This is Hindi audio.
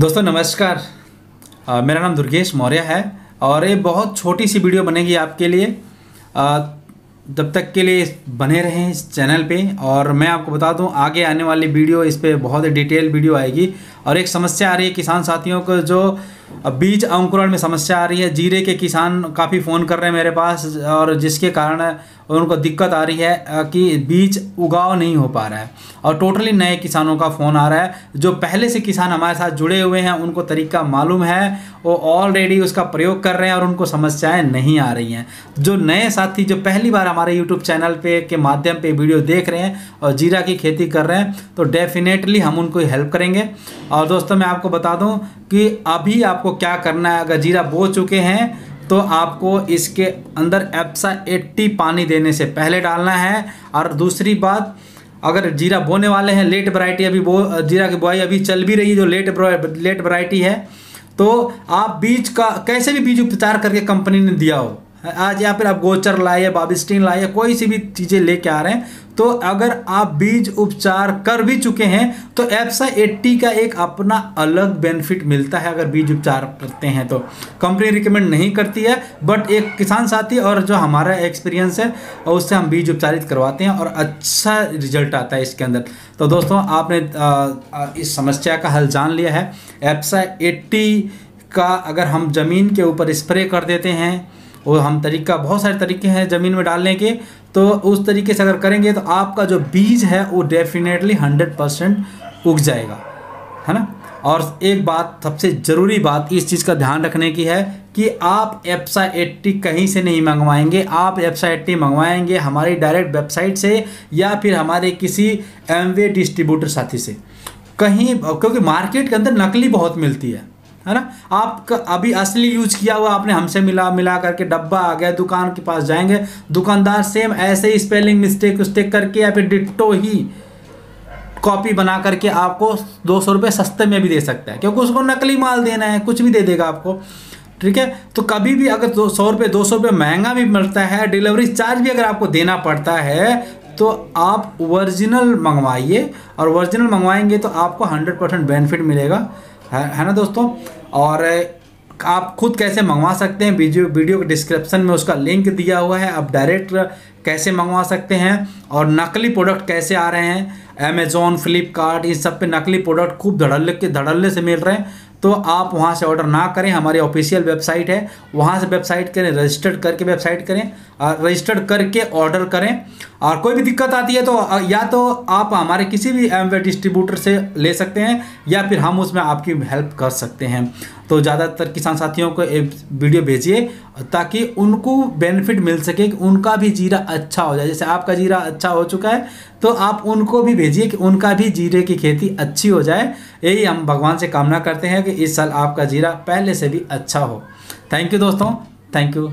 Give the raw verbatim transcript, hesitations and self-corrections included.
दोस्तों नमस्कार, आ, मेरा नाम दुर्गेश मौर्य है और ये बहुत छोटी सी वीडियो बनेगी आपके लिए। आ, तब तक के लिए बने रहें इस चैनल पे। और मैं आपको बता दूं, आगे आने वाली वीडियो इस पे बहुत डिटेल वीडियो आएगी। और एक समस्या आ रही है किसान साथियों को, जो बीज अंकुरण में समस्या आ रही है। जीरे के किसान काफ़ी फ़ोन कर रहे हैं मेरे पास, और जिसके कारण उनको दिक्कत आ रही है कि बीज उगाव नहीं हो पा रहा है। और टोटली नए किसानों का फ़ोन आ रहा है। जो पहले से किसान हमारे साथ जुड़े हुए हैं, उनको तरीका मालूम है, वो ऑलरेडी उसका प्रयोग कर रहे हैं और उनको समस्याएं नहीं आ रही हैं। जो नए साथी जो पहली बार हमारे यूट्यूब चैनल पे के माध्यम पे वीडियो देख रहे हैं और जीरा की खेती कर रहे हैं, तो डेफिनेटली हम उनको हेल्प करेंगे। और दोस्तों मैं आपको बता दूँ कि अभी आपको क्या करना है। अगर जीरा बो चुके हैं तो आपको इसके अंदर एप्सा अस्सी पानी देने से पहले डालना है। और दूसरी बात, अगर जीरा बोने वाले हैं, लेट वैरायटी अभी बो जीरा की बुआई अभी चल भी रही है, जो लेट लेट वैरायटी है, तो आप बीज का कैसे भी बीज उपचार करके कंपनी ने दिया हो आज, या फिर आप गोचर लाइए, बाबिस्टीन लाइए, कोई सी भी चीज़ें लेके आ रहे हैं, तो अगर आप बीज उपचार कर भी चुके हैं तो एप्सा अस्सी का एक अपना अलग बेनिफिट मिलता है। अगर बीज उपचार करते हैं तो कंपनी रिकमेंड नहीं करती है, बट एक किसान साथी और जो हमारा एक्सपीरियंस है उससे हम बीज उपचारित करवाते हैं और अच्छा रिजल्ट आता है इसके अंदर। तो दोस्तों आपने इस समस्या का हल जान लिया है। एप्सा अस्सी का अगर हम ज़मीन के ऊपर स्प्रे कर देते हैं, वो हम तरीका, बहुत सारे तरीके हैं ज़मीन में डालने के, तो उस तरीके से अगर करेंगे तो आपका जो बीज है वो डेफिनेटली हंड्रेड परसेंट उग जाएगा, है ना। और एक बात, सबसे ज़रूरी बात इस चीज़ का ध्यान रखने की है कि आप एप्सा अस्सी कहीं से नहीं मंगवाएंगे। आप एप्सा अस्सी मंगवाएंगे हमारी डायरेक्ट वेबसाइट से या फिर हमारे किसी एमवे डिस्ट्रीब्यूटर साथी से कहीं, क्योंकि मार्केट के अंदर नकली बहुत मिलती है, है ना। आपका अभी असली यूज किया हुआ आपने हमसे मिला मिला करके डब्बा आ गया, दुकान के पास जाएंगे, दुकानदार सेम ऐसे ही स्पेलिंग मिस्टेक उस्टेक करके या फिर डिट्टो ही कॉपी बना करके आपको दो सौ रुपये सस्ते में भी दे सकता है, क्योंकि उसको नकली माल देना है, कुछ भी दे देगा आपको, ठीक है। तो कभी भी अगर दो सौ रुपये दो सौ रुपये महंगा भी मिलता है, डिलीवरी चार्ज भी अगर आपको देना पड़ता है, तो आप ओरिजिनल मंगवाइए। और ओरिजिनल मंगवाएंगे तो आपको हंड्रेड परसेंट बेनिफिट मिलेगा, है ना दोस्तों। और आप खुद कैसे मंगवा सकते हैं, वीडियो वीडियो के डिस्क्रिप्शन में उसका लिंक दिया हुआ है। आप डायरेक्ट कैसे मंगवा सकते हैं और नकली प्रोडक्ट कैसे आ रहे हैं अमेज़ॉन, फ्लिपकार्ट, इस सब पे नकली प्रोडक्ट खूब धड़ल्ले के धड़ल्ले से मिल रहे हैं, तो आप वहाँ से ऑर्डर ना करें। हमारी ऑफिशियल वेबसाइट है, वहाँ से वेबसाइट करें, रजिस्टर्ड करके वेबसाइट करें और रजिस्टर्ड करके ऑर्डर करें। और कोई भी दिक्कत आती है तो या तो आप हमारे किसी भी एमवे डिस्ट्रीब्यूटर से ले सकते हैं या फिर हम उसमें आपकी हेल्प कर सकते हैं। तो ज़्यादातर किसान साथियों को एक वीडियो भेजिए ताकि उनको बेनिफिट मिल सके, कि उनका भी जीरा अच्छा हो जाए। जैसे आपका जीरा अच्छा हो चुका है तो आप उनको भी भेजिए कि उनका भी जीरे की खेती अच्छी हो जाए। यही हम भगवान से कामना करते हैं कि इस साल आपका जीरा पहले से भी अच्छा हो। थैंक यू दोस्तों, थैंक यू।